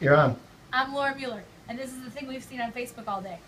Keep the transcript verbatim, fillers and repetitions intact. You're on. I'm Laura Mueller, and this is the thing we've seen on Facebook all day.